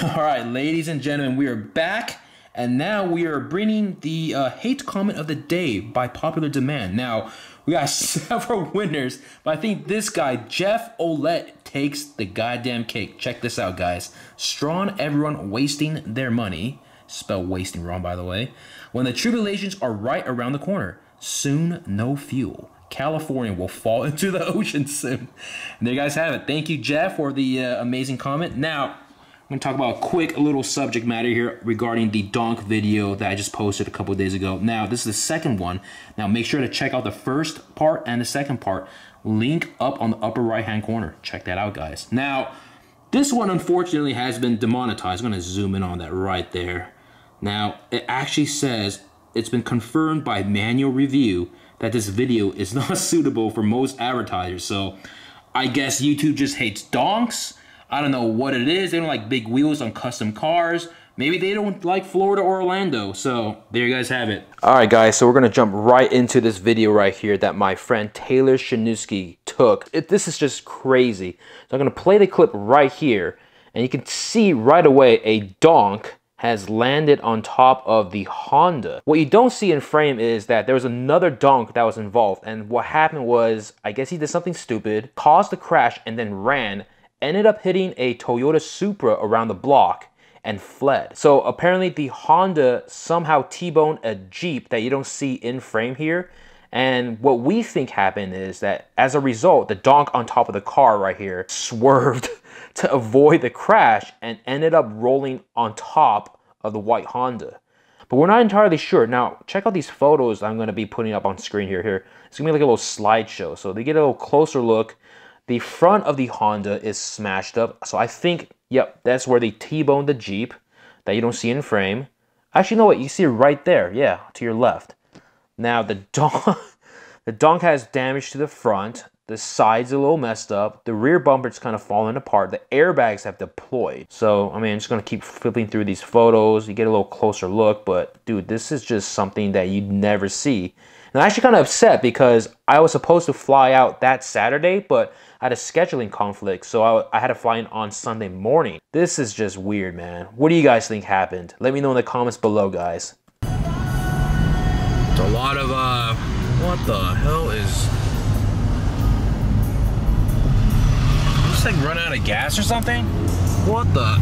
All right, ladies and gentlemen, we are back. And now we are bringing the hate comment of the day by popular demand. Now, we got several winners, but I think this guy, Jeff Olette, takes the goddamn cake. Check this out, guys. Strawn everyone wasting their money. Spell wasting wrong, by the way. When the tribulations are right around the corner, soon no fuel. California will fall into the ocean soon. And there you guys have it. Thank you, Jeff, for the amazing comment. Now, I'm gonna talk about a quick little subject matter here regarding the Donk video that I just posted a couple of days ago. Now, this is the second one. Now, make sure to check out the first part and the second part. Link up on the upper right-hand corner. Check that out, guys. Now, this one, unfortunately, has been demonetized. I'm gonna zoom in on that right there. Now, it actually says, it's been confirmed by manual review that this video is not suitable for most advertisers. So, I guess YouTube just hates Donks. I don't know what it is. They don't like big wheels on custom cars. Maybe they don't like Florida or Orlando. So there you guys have it. All right, guys. So we're going to jump right into this video right here that my friend Taylor Shenuski took. This is just crazy. So I'm going to play the clip right here. And you can see right away a Donk has landed on top of the Honda. What you don't see in frame is that there was another Donk that was involved. And what happened was, I guess he did something stupid, caused the crash, and then ran. Ended up hitting a Toyota Supra around the block and fled. So apparently the Honda somehow T-boned a Jeep that you don't see in frame here. And what we think happened is that as a result, the Donk on top of the car right here swerved to avoid the crash and ended up rolling on top of the white Honda. But we're not entirely sure. Now, check out these photos I'm gonna be putting up on screen here. It's gonna be like a little slideshow. So they get a little closer look. The front of the Honda is smashed up. So I think, yep, that's where they T-boned the Jeep that you don't see in frame. Actually, you know what? You see it right there. Yeah, to your left. Now, the Donk has damage to the front. The sides are a little messed up. The rear bumper's kind of fallen apart. The airbags have deployed. So, I mean, I'm just going to keep flipping through these photos. You get a little closer look. But, dude, this is just something that you'd never see. And I'm actually kind of upset because I was supposed to fly out that Saturday, but I had a scheduling conflict, so I had to fly in on Sunday morning. This is just weird, man. What do you guys think happened? Let me know in the comments below, guys. It's a lot of, what the hell is... Just like run out of gas or something? What the...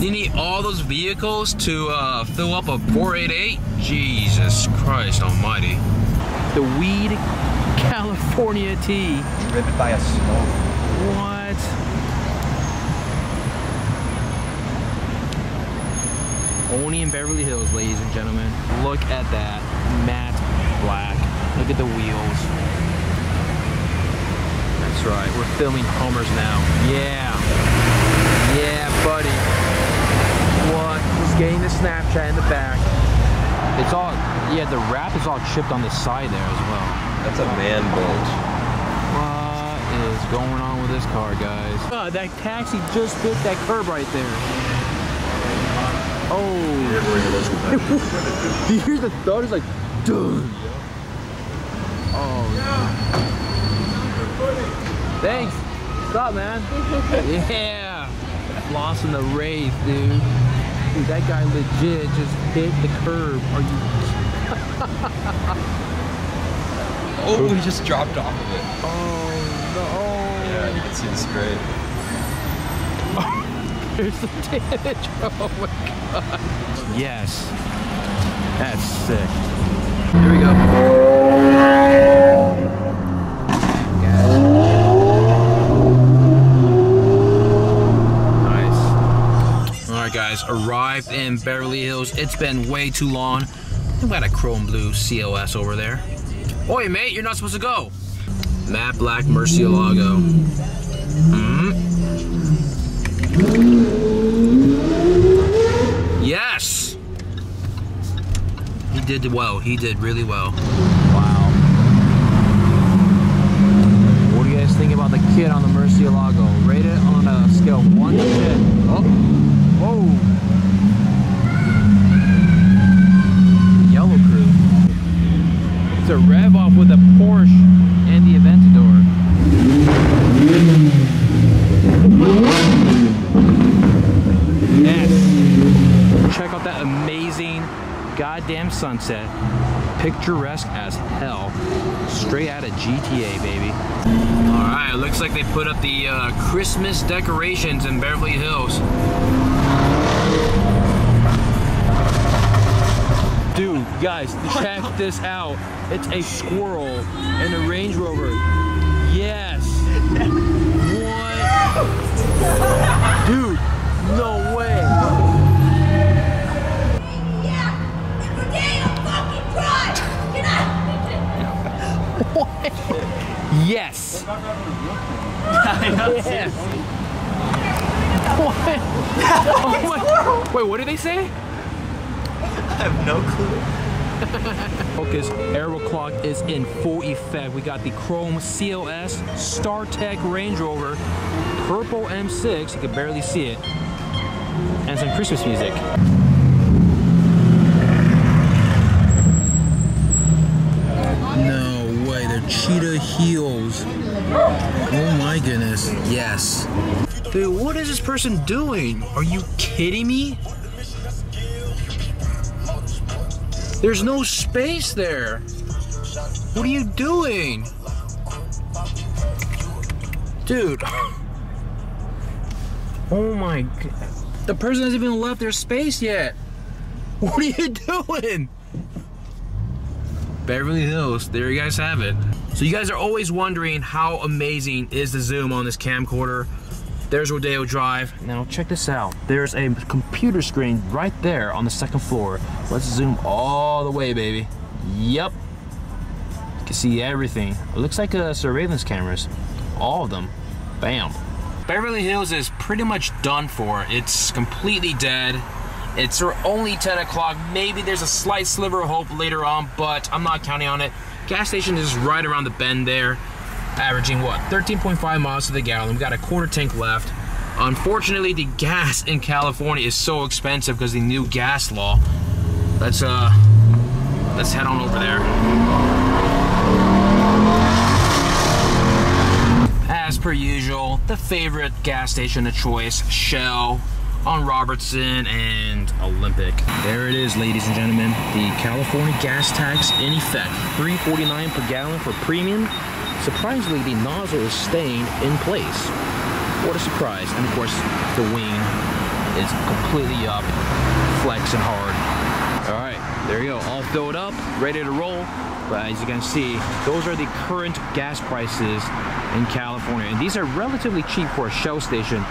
You need all those vehicles to fill up a 488? Jesus Christ almighty. The weed California tea. Driven by a smoke. What? Only in Beverly Hills, ladies and gentlemen. Look at that. Matte black. Look at the wheels. That's right. We're filming Hummers now. Yeah. Yeah, buddy. Getting the Snapchat in the back. It's all, yeah, the wrap is all chipped on the side there as well. That's a man bulge. What is going on with this car, guys? Oh, that taxi just hit that curb right there. Oh. Do you hear the thud? It's like, dude. Oh. Thanks. Stop, man. Yeah. Lost in the race, dude. Dude, that guy legit just hit the curb. Are you... Oh, he just dropped off of it. Oh, no. Oh. Yeah, you can see the spray. Oh, there's the damage. Oh, my God. Yes. That's sick. Here we go. Guys, arrived in Beverly Hills. It's been way too long. I've got a chrome blue CLS over there. Oi, mate, you're not supposed to go. Matte black Murcielago. Mm-hmm. Yes! He did well. He did really well. Wow. What do you guys think about the kit on the Murcielago? Rate it on a scale of 1 to 10. Oh. Whoa! Yellow crew. It's a rev off with a Porsche and the Aventador. goddamn sunset. Picturesque as hell. Straight out of GTA, baby. All right, looks like they put up the Christmas decorations in Beverly Hills. Dude, guys, check this out. It's a squirrel and a Range Rover. Yes. What? Dude, no way. What? Yes. Yes. What? Oh my. Wait, what did they say? I have no clue. Focus aero clock is in full effect. We got the chrome CLS StarTech Range Rover, purple M6, you can barely see it, and some Christmas music. No way, they're cheetah heels. Oh my goodness, yes. Dude, what is this person doing? Are you kidding me? There's no space there. What are you doing? Dude. Oh my God. The person hasn't even left their space yet. What are you doing? Beverly Hills, there you guys have it. So you guys are always wondering how amazing is the zoom on this camcorder. There's Rodeo Drive. Now check this out. There's a computer screen right there on the second floor. Let's zoom all the way, baby. Yep. You can see everything. It looks like surveillance cameras. All of them. Bam. Beverly Hills is pretty much done for. It's completely dead. It's only 10 o'clock. Maybe there's a slight sliver of hope later on, but I'm not counting on it. Gas station is right around the bend there. Averaging what, 13.5 miles to the gallon. We got a quarter tank left. Unfortunately, the gas in California is so expensive because of the new gas law. Let's head on over there. As per usual, the favorite gas station of choice, Shell, on Robertson and Olympic. There it is, ladies and gentlemen. The California gas tax in effect, $3.49 per gallon for premium. Surprisingly, the nozzle is staying in place. What a surprise. And of course, the wing is completely up, flexing hard. All right, there you go, all filled up, ready to roll. But as you can see, those are the current gas prices in California. And these are relatively cheap for a Shell station.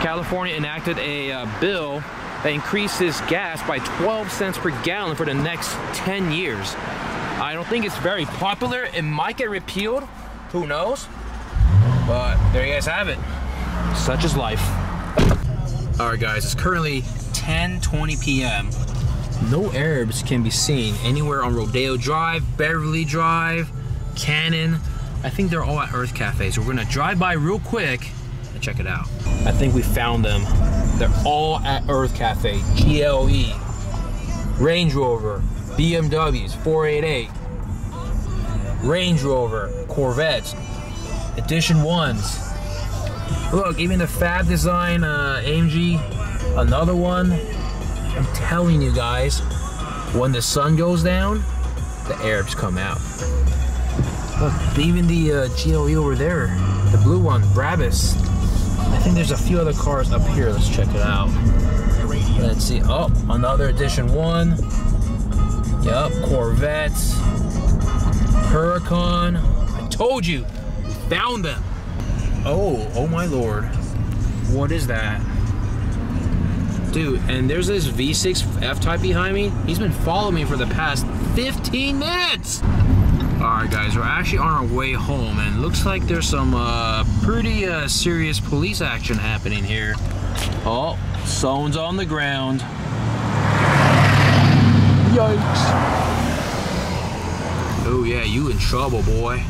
California enacted a bill that increases gas by 12 cents per gallon for the next 10 years. I don't think it's very popular. It might get repealed, who knows? But there you guys have it. Such is life. All right, guys, it's currently 10:20 p.m. No Arabs can be seen anywhere on Rodeo Drive, Beverly Drive, Cannon. I think they're all at Earth Cafe, so we're gonna drive by real quick and check it out. I think we found them. They're all at Earth Cafe, GLE, Range Rover, BMWs, 488, Range Rover, Corvettes, Edition 1s. Look, even the Fab Design AMG, another one. I'm telling you guys, when the sun goes down, the Arabs come out. Look, even the GLE over there, the blue one, Brabus. I think there's a few other cars up here. Let's check it out. Let's see. Oh, another Edition 1. Yep, Corvette. Huracan. I told you. Found them. Oh, oh my Lord. What is that? Dude, and there's this V6 F-Type behind me. He's been following me for the past 15 minutes. All right, guys, we're actually on our way home, and it looks like there's some pretty serious police action happening here. Oh, someone's on the ground. Yikes. Oh yeah, you in trouble, boy.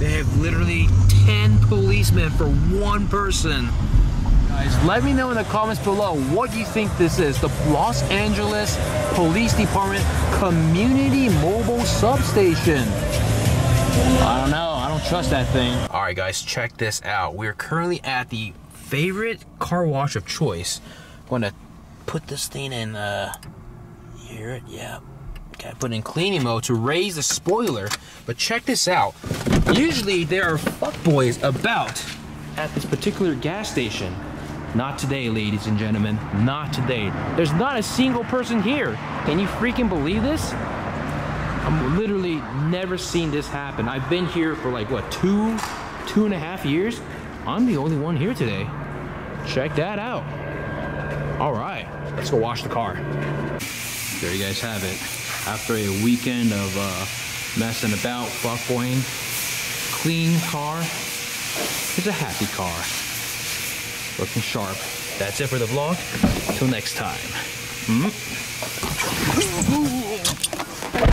They have literally 10 policemen for one person. Let me know in the comments below what you think this is. The Los Angeles Police Department Community Mobile Substation. I don't know. I don't trust that thing. All right, guys, check this out. We're currently at the favorite car wash of choice. I'm going to put this thing in, hear it, yeah. Okay, I put it in cleaning mode to raise the spoiler, but check this out. Usually there are fuckboys about at this particular gas station. Not today, ladies and gentlemen, not today. There's not a single person here. Can you freaking believe this? I've literally never seen this happen. I've been here for like, what, two and a half years? I'm the only one here today. Check that out. All right, let's go wash the car. There you guys have it. After a weekend of messing about, fuckboying, clean car, it's a happy car. Looking sharp. That's it for the vlog. Till next time. Mm-hmm.